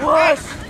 Let's go.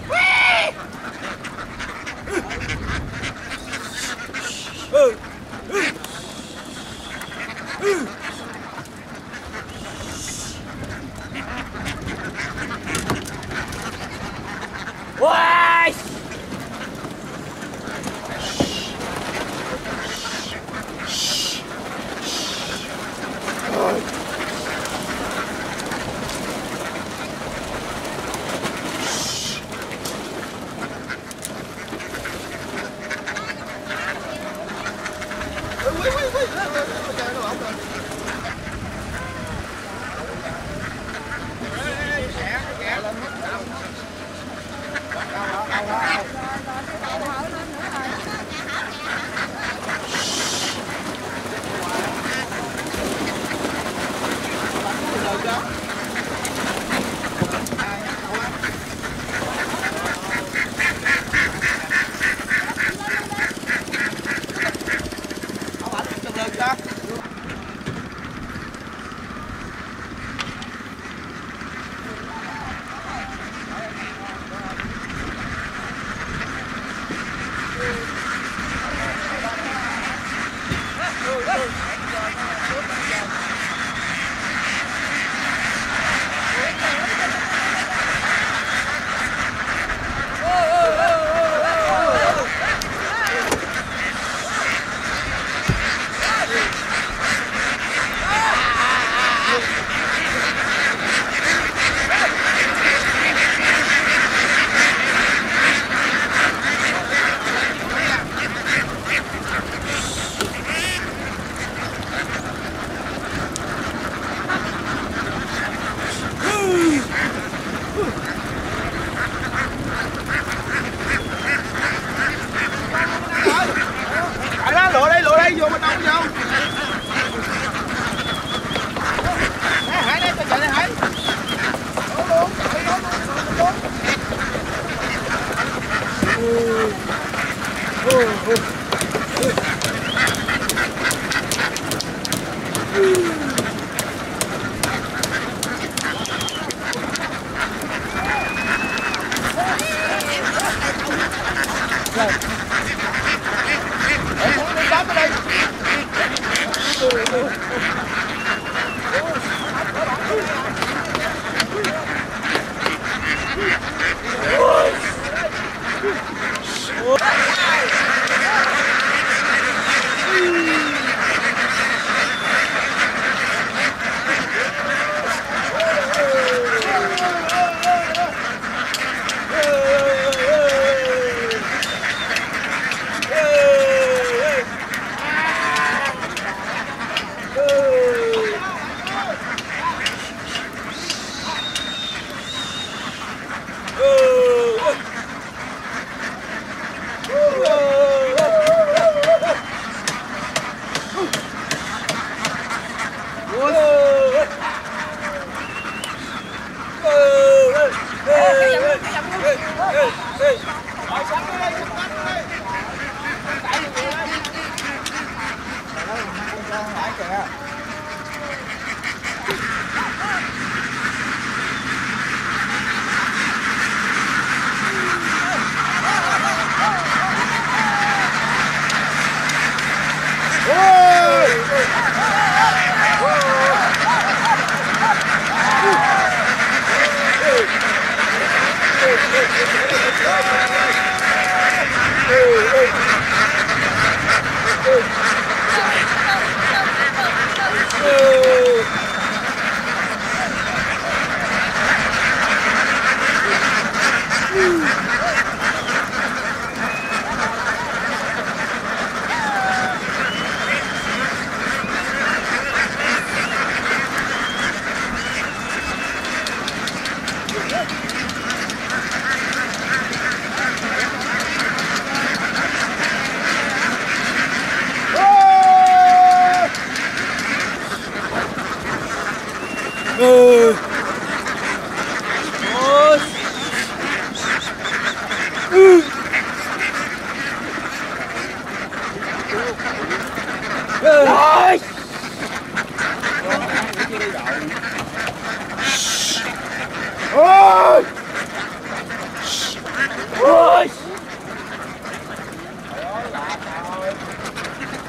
Ôi.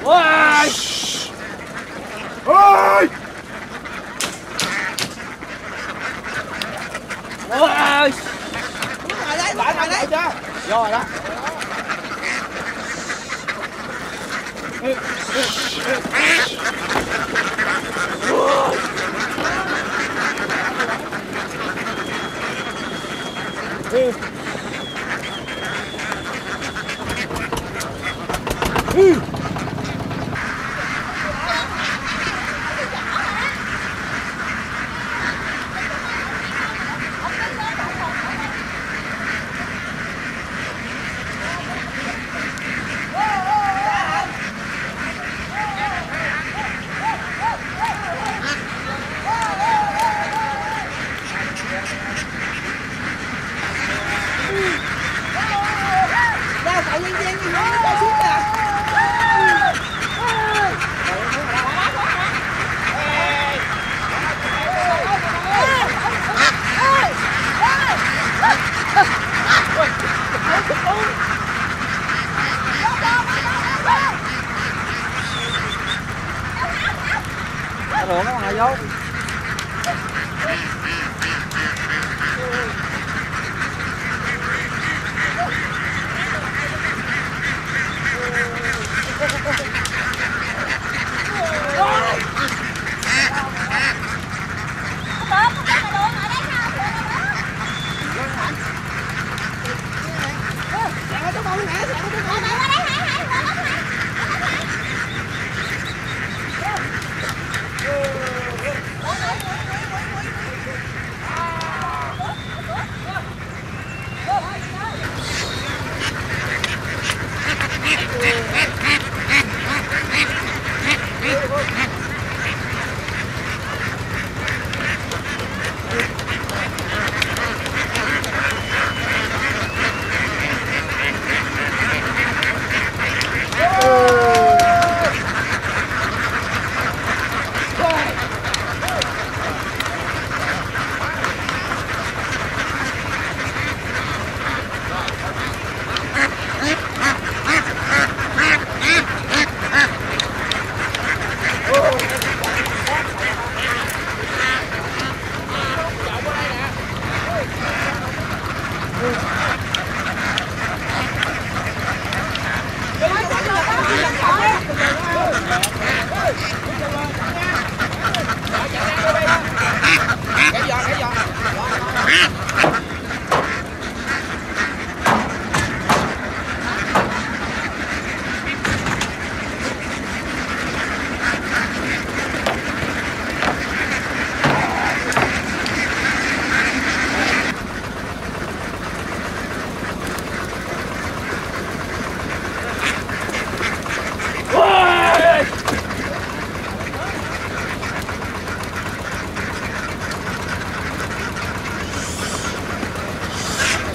Ôi. Ôi. Ôi. Lại đấy chưa? Rồi đó.